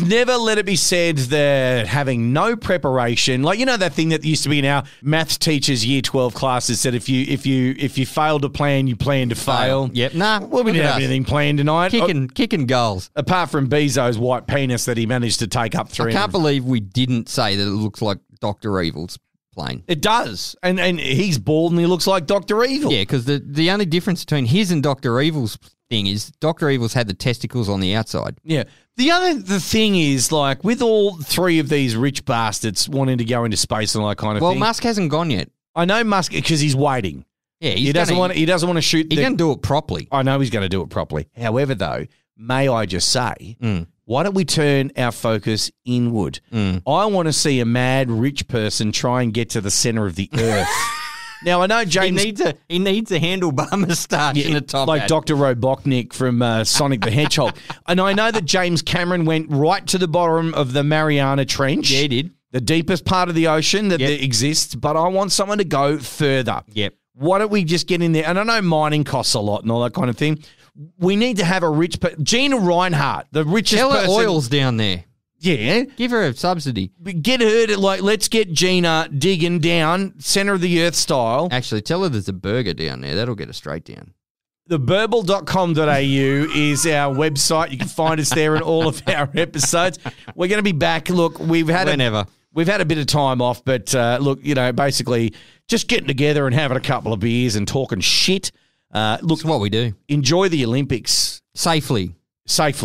Let's never let it be said that having no preparation, like, you know, that thing that used to be in our maths teachers' year 12 classes, that if you fail to plan, you plan to fail. Yep. Nah. Well, we didn't have anything planned tonight. Kicking goals. Apart from Bezos' white penis that he managed to take up through. I can't believe we didn't say that it looks like Dr. Evil's plane. It does. And he's bald and he looks like Dr. Evil. Yeah, because the only difference between his and Dr. Evil's thing is Dr. Evil's had the testicles on the outside. Yeah. The thing is, like, with all three of these rich bastards wanting to go into space and all that kind of thing. Well, Musk hasn't gone yet. I know Musk, because he's waiting. Yeah, he doesn't want to shoot. He's going to do it properly. I know he's going to do it properly. However, though, may I just say, why don't we turn our focus inward? I want to see a mad rich person try and get to the center of the earth. Now, I know James... He needs a handlebar moustache and a top hat. Like Dr. Robotnik from Sonic the Hedgehog. And I know that James Cameron went right to the bottom of the Mariana Trench. Yeah, he did. The deepest part of the ocean that exists. But I want someone to go further. Yep. Why don't we just get in there? And I know mining costs a lot and all that kind of thing. We need to have a rich... Gina Rinehardt, the richest person... Tell her oil's down there. Yeah. Give her a subsidy. Get her to, like, let's get Gina digging down, centre of the earth style. Actually, tell her there's a burger down there. That'll get her straight down. Theburble.com.au is our website. You can find us there in all of our episodes. We're going to be back. Look, we've had a bit of time off, but, look, you know, basically just getting together and having a couple of beers and talking shit. Look, that's what we do. Enjoy the Olympics. Safely.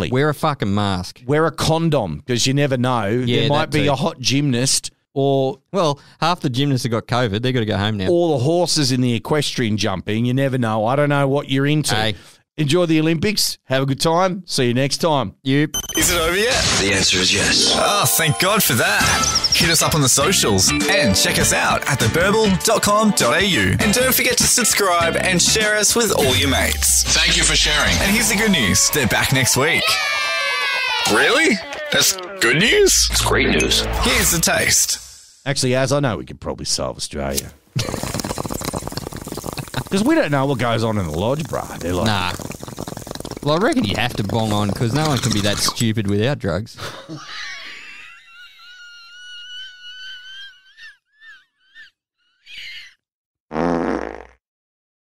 Wear a fucking mask. Wear a condom, because you never know. Yeah, there might be a hot gymnast or... Well, half the gymnasts have got COVID. They've got to go home now. Or the horses in the equestrian jumping. You never know. I don't know what you're into. Hey. Enjoy the Olympics. Have a good time. See you next time. Yep. Is it over yet? The answer is yes. Oh, thank God for that. Hit us up on the socials and check us out at theburble.com.au. And don't forget to subscribe and share us with all your mates. Thank you for sharing. And here's the good news. They're back next week. Really? That's good news? It's great news. Here's the taste. Actually, as I know, we could probably solve Australia. Because we don't know what goes on in the lodge, bruh. They're like, nah. Well, I reckon you have to bong on because no one can be that stupid without drugs.